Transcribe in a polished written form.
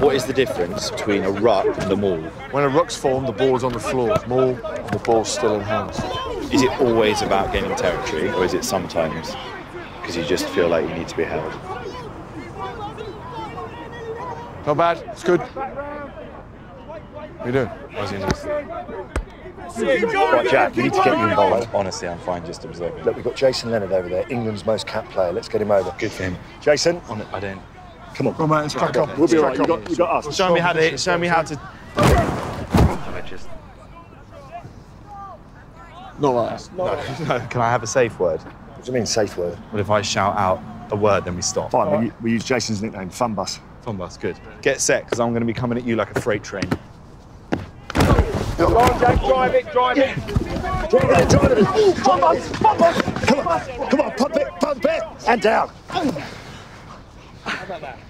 What is the difference between a ruck and a maul? When a ruck's formed, the ball is on the floor. Maul, the ball's still in hands. Is it always about gaining territory, or is it sometimes because you just feel like you need to be held? Not bad. It's good. What are you doing? Right, Jack, you need to get me involved. Honestly, I'm fine just observing. Look, we've got Jason Leonard over there, England's most capped player. Let's get him over. Good for him. Jason? I don't. Come on. Come on, mate, let's crack on. We'll be right. You got us. Show me how to. Show me how to. Not like us. No. Can I have a safe word? What do you mean, safe word? Well, if I shout out a word, then we stop. Fine, right. We use Jason's nickname, Funbus. Funbus, good. Get set, because I'm going to be coming at you like a freight train. Go on, Jack, drive it, drive it. Yeah. Drive it. Funbus, Funbus. Come on, pump it, and down. How about that?